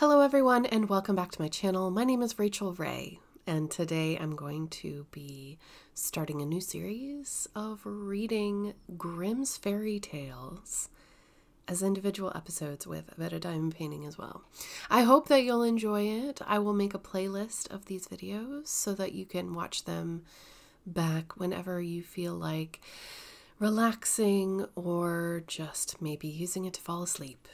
Hello everyone and welcome back to my channel. My name is Rachel Rae and today I'm going to be starting a new series of reading Grimm's Fairy Tales as individual episodes with Veta Diamond Painting as well. I hope that you'll enjoy it. I will make a playlist of these videos so that you can watch them back whenever you feel like relaxing or just maybe using it to fall asleep.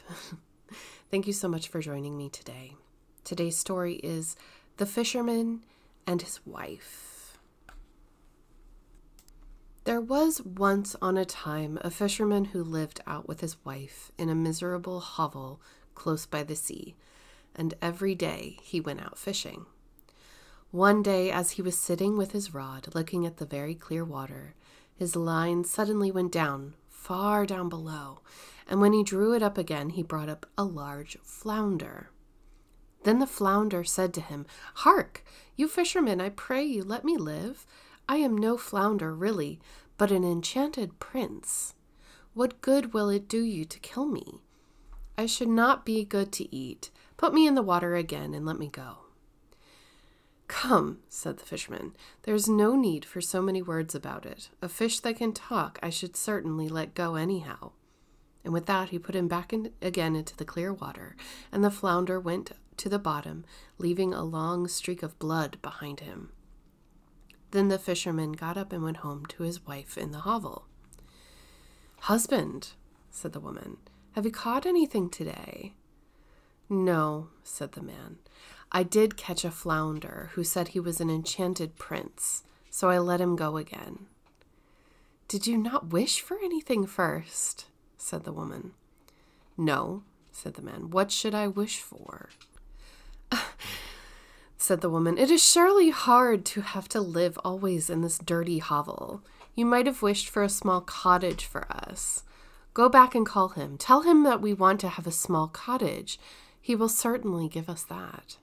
Thank you so much for joining me today. Today's story is The Fisherman and His Wife. There was once on a time a fisherman who lived out with his wife in a miserable hovel close by the sea, and every day he went out fishing. One day, as he was sitting with his rod looking at the very clear water, his line suddenly went down, far down below, and when he drew it up again, he brought up a large flounder. Then the flounder said to him, "Hark, you fisherman, I pray you let me live. I am no flounder really, but an enchanted prince. What good will it do you to kill me? I should not be good to eat. Put me in the water again and let me go." "Come," said the fisherman, "there's no need for so many words about it. A fish that can talk I should certainly let go anyhow." And with that he put him back again into the clear water, and the flounder went to the bottom, leaving a long streak of blood behind him. Then the fisherman got up and went home to his wife in the hovel. "Husband," said the woman, "have you caught anything today?" "No," said the man. "I did catch a flounder who said he was an enchanted prince, so I let him go again." "Did you not wish for anything first?" said the woman. "No," said the man. "What should I wish for?" Said the woman, "It is surely hard to have to live always in this dirty hovel. You might have wished for a small cottage for us. Go back and call him. Tell him that we want to have a small cottage. He will certainly give us that."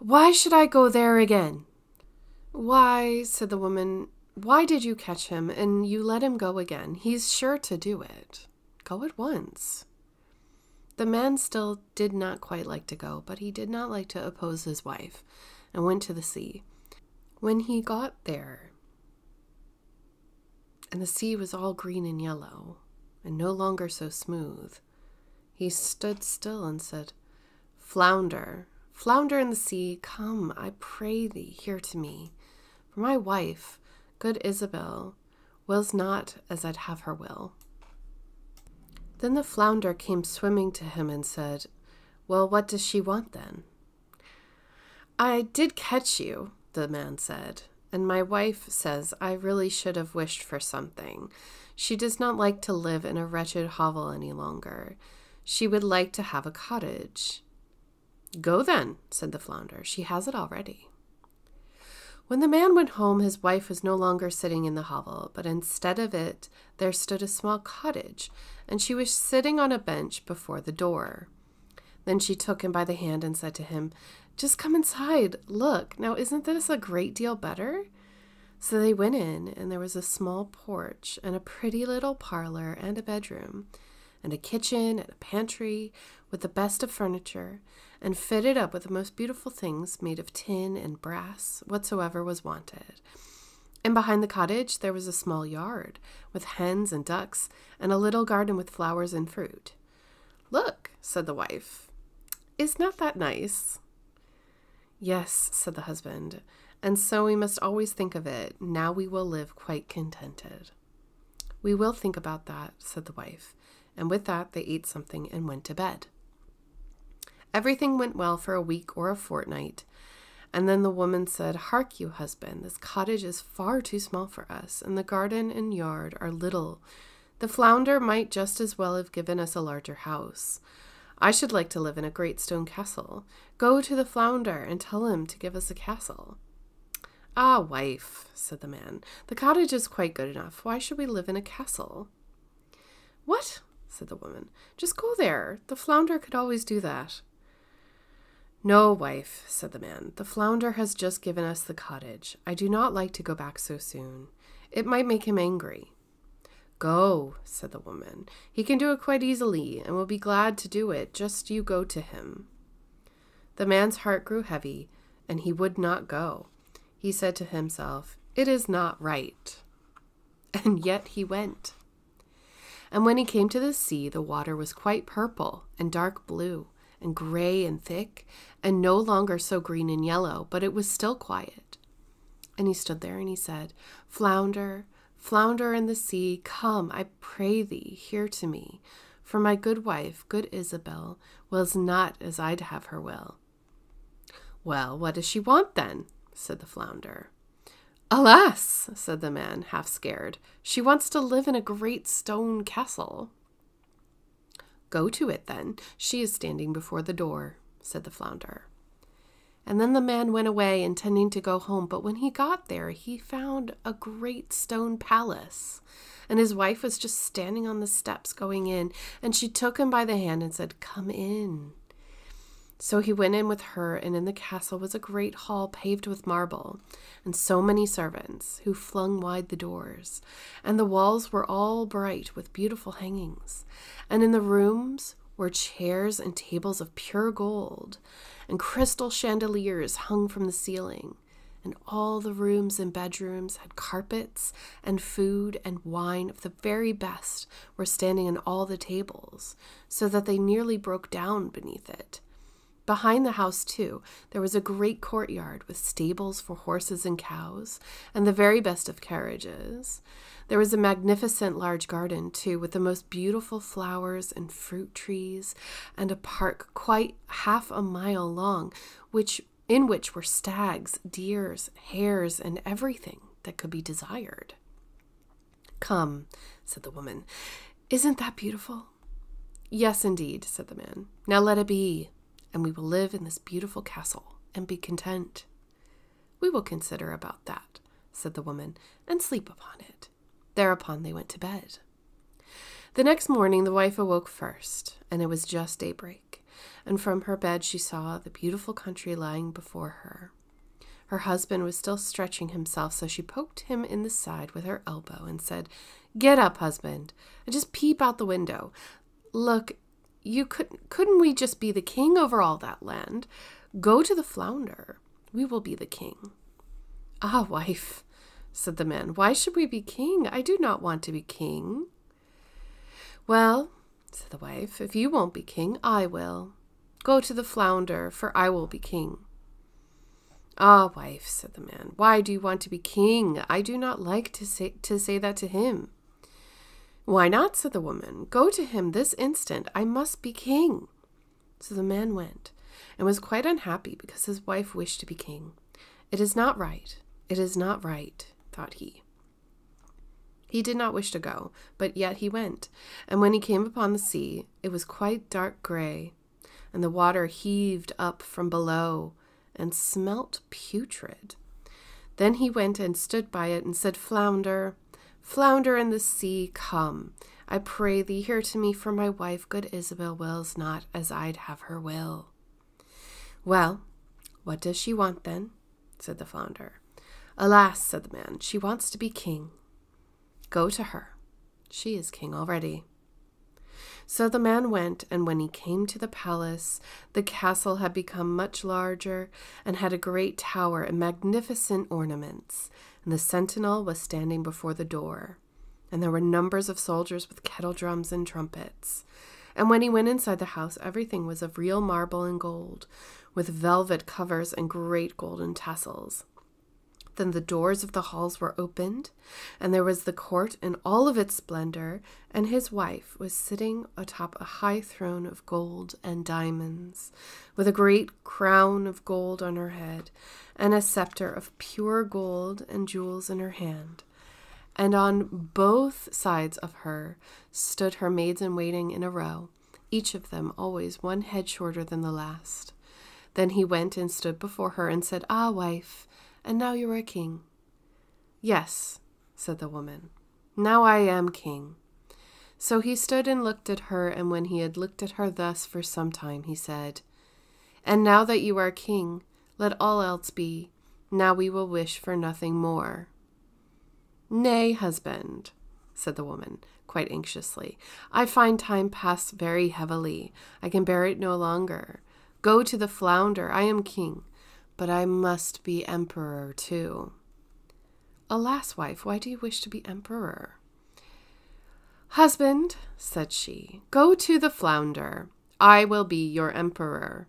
"Why should I go there again?" "Why," said the woman, "why did you catch him and you let him go again? He's sure to do it. Go at once." The man still did not quite like to go, but he did not like to oppose his wife and went to the sea. When he got there, and the sea was all green and yellow and no longer so smooth, he stood still and said, "Flounder, flounder in the sea, come, I pray thee, hear to me. For my wife, good Isabel, wills not as I'd have her will." Then the flounder came swimming to him and said, "Well, what does she want then?" "I did catch you," the man said, "and my wife says I really should have wished for something. She does not like to live in a wretched hovel any longer. She would like to have a cottage." "Go then," said the flounder. "She has it already." When the man went home, his wife was no longer sitting in the hovel, but instead of it, there stood a small cottage, and she was sitting on a bench before the door. Then she took him by the hand and said to him, "Just come inside. Look, now isn't this a great deal better?" So they went in, and there was a small porch and a pretty little parlor and a bedroom and a kitchen and a pantry with the best of furniture, and fitted up with the most beautiful things made of tin and brass, whatsoever was wanted. And behind the cottage there was a small yard with hens and ducks, and a little garden with flowers and fruit. "Look," said the wife, "is not that nice?" "Yes," said the husband, "and so we must always think of it. Now we will live quite contented." "We will think about that," said the wife. And with that they ate something and went to bed. Everything went well for a week or a fortnight, and then the woman said, "Hark you, husband, this cottage is far too small for us, and the garden and yard are little. The flounder might just as well have given us a larger house. I should like to live in a great stone castle. Go to the flounder and tell him to give us a castle." "Ah, wife," said the man, "the cottage is quite good enough. Why should we live in a castle?" "What?" said the woman. "Just go there. The flounder could always do that." "No, wife," said the man. "The flounder has just given us the cottage. I do not like to go back so soon. It might make him angry. "Go," said the woman. "He can do it quite easily, and will be glad to do it. Just you go to him." The man's heart grew heavy, and he would not go. He said to himself, "It is not right." And yet he went. And when he came to the sea, the water was quite purple and dark blue and gray and thick, and no longer so green and yellow, but it was still quiet. And he stood there and he said, "Flounder, flounder in the sea, come, I pray thee, hear to me. For my good wife, good Isabel, wills not as I'd have her will." "Well, what does she want then?" said the flounder. "Alas," said the man, half scared, "she wants to live in a great stone castle." "Go to it then. She is standing before the door," said the flounder. And then the man went away, intending to go home, but when he got there, he found a great stone palace, and his wife was just standing on the steps going in, and she took him by the hand and said, "Come in." So he went in with her, and in the castle was a great hall paved with marble, and so many servants who flung wide the doors, and the walls were all bright with beautiful hangings, and in the rooms were chairs and tables of pure gold, and crystal chandeliers hung from the ceiling, and all the rooms and bedrooms had carpets, and food and wine of the very best were standing on all the tables, so that they nearly broke down beneath it. Behind the house, too, there was a great courtyard with stables for horses and cows, and the very best of carriages. There was a magnificent large garden, too, with the most beautiful flowers and fruit trees, and a park quite half a mile long, in which were stags, deer, hares, and everything that could be desired. "Come," said the woman, "isn't that beautiful?" "Yes, indeed," said the man. "Now let it be, and we will live in this beautiful castle and be content." "We will consider about that," said the woman, "and sleep upon it." Thereupon they went to bed. The next morning the wife awoke first, and it was just daybreak, and from her bed she saw the beautiful country lying before her. Her husband was still stretching himself, so she poked him in the side with her elbow and said, "Get up, husband, and just peep out the window. Look, couldn't we just be the king over all that land? Go to the flounder. We will be the king." "Ah, wife," said the man, "why should we be king? I do not want to be king." "Well," said the wife, "if you won't be king, I will. Go to the flounder, for I will be king." "Ah, wife," said the man, "why do you want to be king? I do not like to say that to him." "Why not?" said the woman. "Go to him this instant. I must be king." So the man went, and was quite unhappy because his wife wished to be king. "It is not right. It is not right," thought he. He did not wish to go, but yet he went, and when he came upon the sea, it was quite dark grey, and the water heaved up from below and smelt putrid. Then he went and stood by it and said, "Flounder, flounder in the sea, come, I pray thee, hear to me, for my wife, good Isabel, wills not as I'd have her will." "Well, what does she want then?" said the flounder. "Alas," said the man, "she wants to be king." "Go to her. She is king already." So the man went, and when he came to the palace, the castle had become much larger, and had a great tower and magnificent ornaments, and the sentinel was standing before the door, and there were numbers of soldiers with kettle drums and trumpets. And when he went inside the house, everything was of real marble and gold, with velvet covers and great golden tassels. Then the doors of the halls were opened, and there was the court in all of its splendor, and his wife was sitting atop a high throne of gold and diamonds, with a great crown of gold on her head, and a scepter of pure gold and jewels in her hand. And on both sides of her stood her maids-in-waiting in a row, each of them always one head shorter than the last. Then he went and stood before her and said, "Ah, wife, and now you are a king." "Yes," said the woman, "now I am king." So he stood and looked at her, and when he had looked at her thus for some time, he said, "And now that you are king, let all else be. Now we will wish for nothing more." "Nay, husband," said the woman, quite anxiously. I find time pass very heavily. I can bear it no longer. Go to the flounder. I am king, but I must be emperor too. Alas, wife, why do you wish to be emperor? Husband, said she, go to the flounder. I will be your emperor.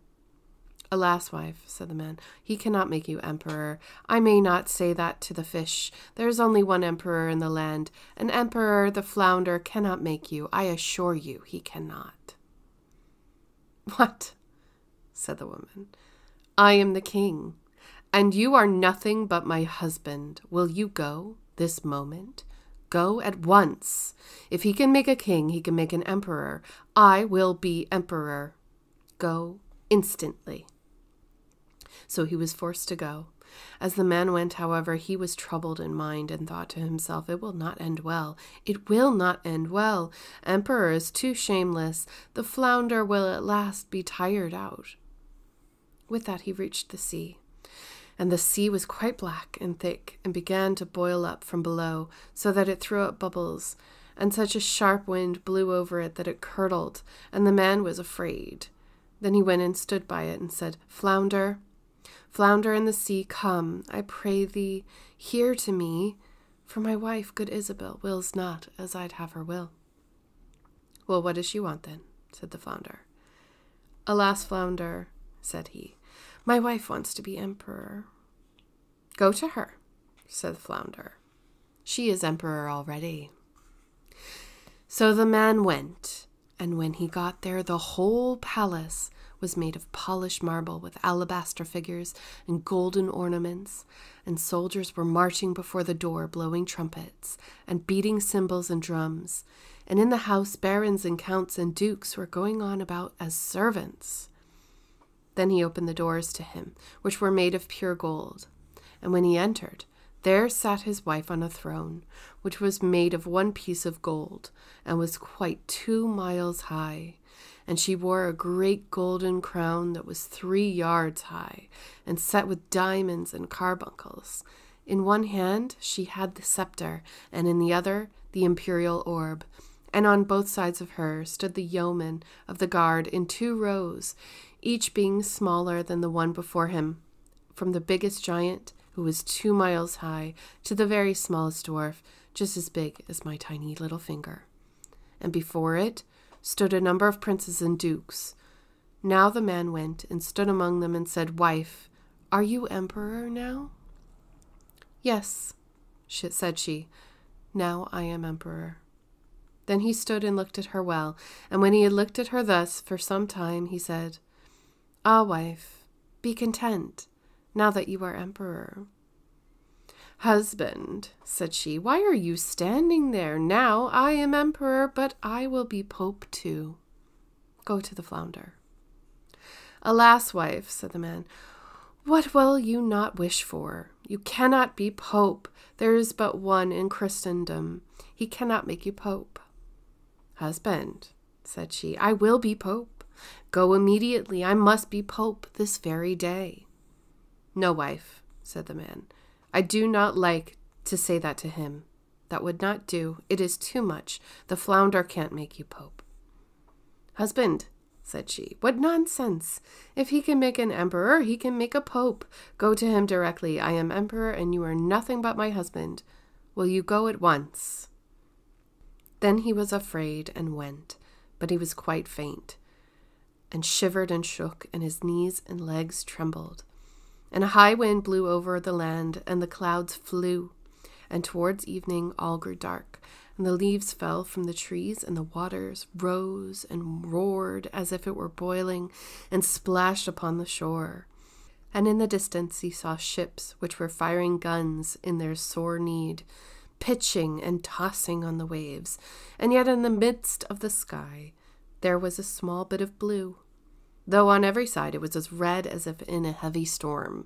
Alas, wife, said the man, he cannot make you emperor. I may not say that to the fish. There is only one emperor in the land. An emperor, the flounder, cannot make you. I assure you, he cannot. What? Said the woman. I am the king, and you are nothing but my husband. Will you go this moment? Go at once. If he can make a king, he can make an emperor. I will be emperor. Go instantly. So he was forced to go. As the man went, however, he was troubled in mind and thought to himself, it will not end well. It will not end well. Emperor is too shameless. The flounder will at last be tired out. With that, he reached the sea. And the sea was quite black and thick and began to boil up from below so that it threw up bubbles. And such a sharp wind blew over it that it curdled, and the man was afraid. Then he went and stood by it and said, Flounder, flounder in the sea, come, I pray thee, hear to me, for my wife, good Isabel, wills not as I'd have her will. Well, what does she want then? Said the flounder. Alas, flounder, said he. My wife wants to be emperor. Go to her, said the flounder. She is emperor already. So the man went, and when he got there, the whole palace was made of polished marble with alabaster figures and golden ornaments, and soldiers were marching before the door, blowing trumpets and beating cymbals and drums, and in the house barons and counts and dukes were going on about as servants. Then he opened the doors to him, which were made of pure gold. And when he entered, there sat his wife on a throne, which was made of one piece of gold, and was quite 2 miles high. And she wore a great golden crown that was 3 yards high, and set with diamonds and carbuncles. In one hand she had the scepter, and in the other the imperial orb. And on both sides of her stood the yeomen of the guard in 2 rows, each being smaller than the one before him, from the biggest giant, who was 2 miles high, to the very smallest dwarf, just as big as my tiny little finger. And before it stood a number of princes and dukes. Now the man went and stood among them and said, Wife, are you emperor now? Yes, said she, now I am emperor. Then he stood and looked at her well, and when he had looked at her thus for some time, he said, Ah, wife, be content, now that you are emperor. Husband, said she, why are you standing there? Now I am emperor, but I will be pope too. Go to the flounder. Alas, wife, said the man, what will you not wish for? You cannot be pope. There is but one in Christendom. He cannot make you pope. Husband, said she, I will be pope. Go immediately. I must be pope this very day. No, wife, said the man. I do not like to say that to him. That would not do. It is too much. The flounder can't make you pope. Husband, said she, what nonsense. If he can make an emperor, he can make a pope. Go to him directly. I am emperor, and you are nothing but my husband. Will you go at once? Then he was afraid and went, but he was quite faint, and shivered and shook, and his knees and legs trembled. And a high wind blew over the land, and the clouds flew, and towards evening all grew dark, and the leaves fell from the trees, and the waters rose and roared as if it were boiling, and splashed upon the shore. And in the distance he saw ships which were firing guns in their sore need, pitching and tossing on the waves, and yet in the midst of the sky there was a small bit of blue, though on every side it was as red as if in a heavy storm.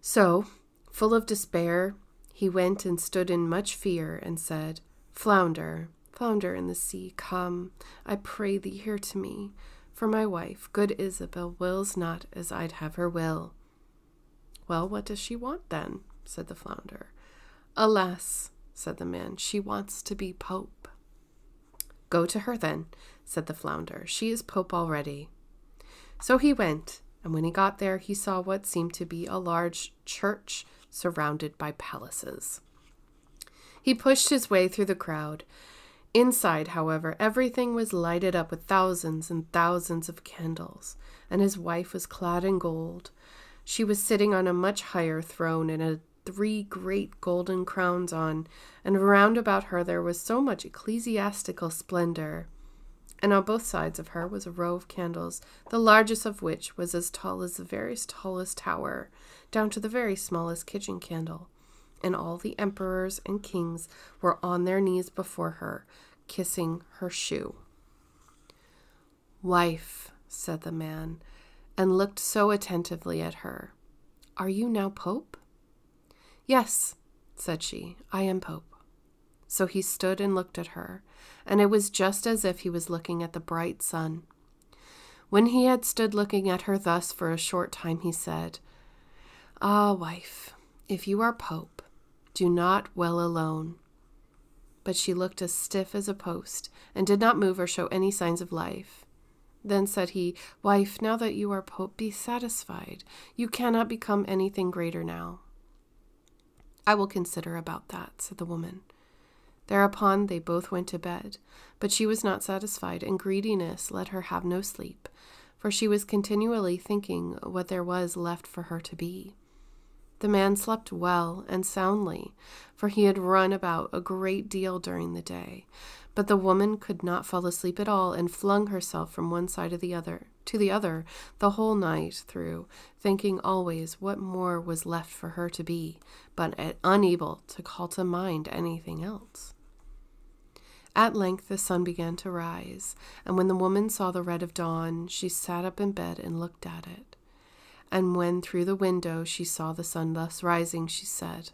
So, full of despair, he went and stood in much fear and said, Flounder, flounder in the sea, come, I pray thee, hear to me, for my wife, good Isabel, wills not as I'd have her will. Well, what does she want then? Said the flounder. Alas, said the man. She wants to be Pope. Go to her then, said the flounder. She is Pope already. So he went, and when he got there, he saw what seemed to be a large church surrounded by palaces. He pushed his way through the crowd. Inside, however, everything was lighted up with thousands and thousands of candles, and his wife was clad in gold. She was sitting on a much higher throne and had three great golden crowns on, and round about her there was so much ecclesiastical splendor. And on both sides of her was a row of candles, the largest of which was as tall as the very tallest tower, down to the very smallest kitchen candle. And all the emperors and kings were on their knees before her, kissing her shoe. Wife, said the man, and looked so attentively at her. Are you now Pope? Yes, said she, I am Pope. So he stood and looked at her, and it was just as if he was looking at the bright sun. When he had stood looking at her thus for a short time, he said, Ah, wife, if you are Pope, do not well alone. But she looked as stiff as a post and did not move or show any signs of life. Then said he, Wife, now that you are Pope, be satisfied. You cannot become anything greater now. I will consider about that, said the woman. Thereupon they both went to bed, but she was not satisfied, and greediness let her have no sleep, for she was continually thinking what there was left for her to be. The man slept well and soundly, for he had run about a great deal during the day, but the woman could not fall asleep at all and flung herself from one side to the other the whole night through, thinking always what more was left for her to be, but unable to call to mind anything else. At length the sun began to rise, and when the woman saw the red of dawn, she sat up in bed and looked at it. And when through the window she saw the sun thus rising, she said,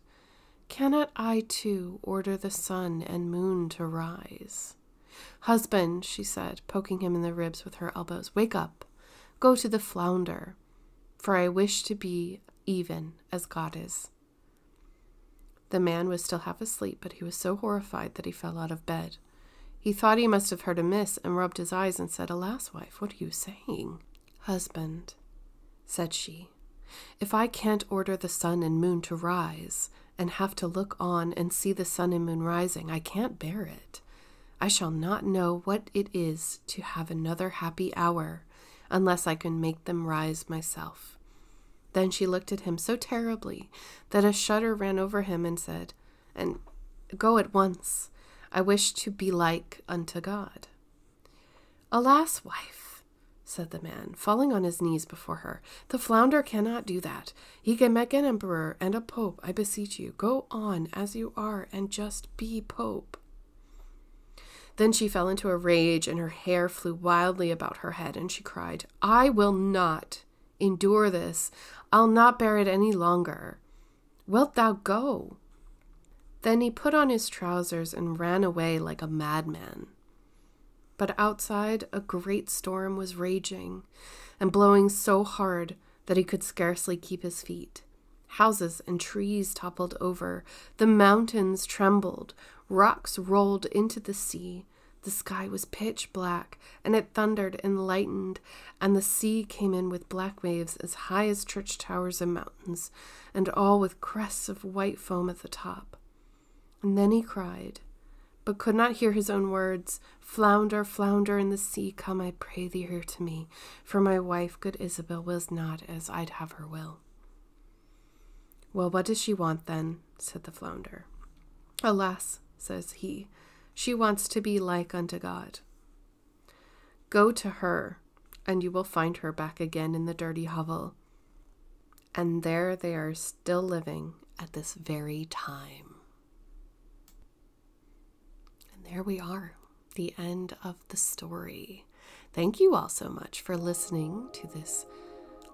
Cannot I too order the sun and moon to rise? Husband, she said, poking him in the ribs with her elbows, wake up, go to the flounder, for I wish to be even as God is. The man was still half asleep, but he was so horrified that he fell out of bed. He thought he must have heard amiss and rubbed his eyes and said, Alas, wife, what are you saying? Husband, said she, if I can't order the sun and moon to rise, and have to look on and see the sun and moon rising, I can't bear it. I shall not know what it is to have another happy hour, unless I can make them rise myself. Then she looked at him so terribly that a shudder ran over him, and said, And go at once, I wish to be like unto God. Alas, wife, said the man, falling on his knees before her. The flounder cannot do that. He can make an emperor and a pope, I beseech you. Go on as you are and just be Pope. Then she fell into a rage, and her hair flew wildly about her head, and she cried, I will not endure this. I'll not bear it any longer. Wilt thou go? Then he put on his trousers and ran away like a madman. But outside, a great storm was raging and blowing so hard that he could scarcely keep his feet. Houses and trees toppled over. The mountains trembled. Rocks rolled into the sea. The sky was pitch black, and it thundered and lightened, and the sea came in with black waves as high as church towers and mountains, and all with crests of white foam at the top. And then he cried, but could not hear his own words. Flounder, flounder in the sea, come, I pray thee here to me, for my wife, good Isabel, wills not as I'd have her will. Well, what does she want then? Said the flounder. Alas, says he, she wants to be like unto God. Go to her, and you will find her back again in the dirty hovel. And there they are still living at this very time. There we are, the end of the story. Thank you all so much for listening to this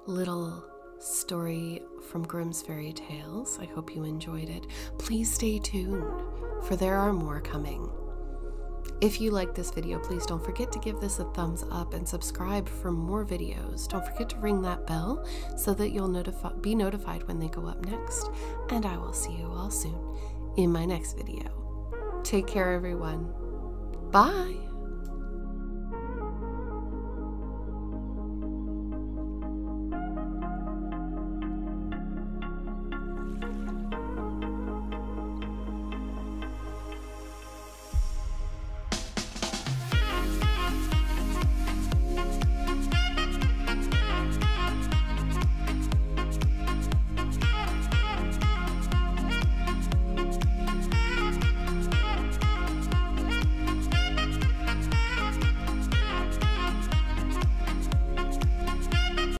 little story from Grimm's Fairy Tales. I hope you enjoyed it. Please stay tuned, for there are more coming. If you like this video, please don't forget to give this a thumbs up and subscribe for more videos. Don't forget to ring that bell so that you'll be notified when they go up next. And I will see you all soon in my next video. Take care, everyone. Bye.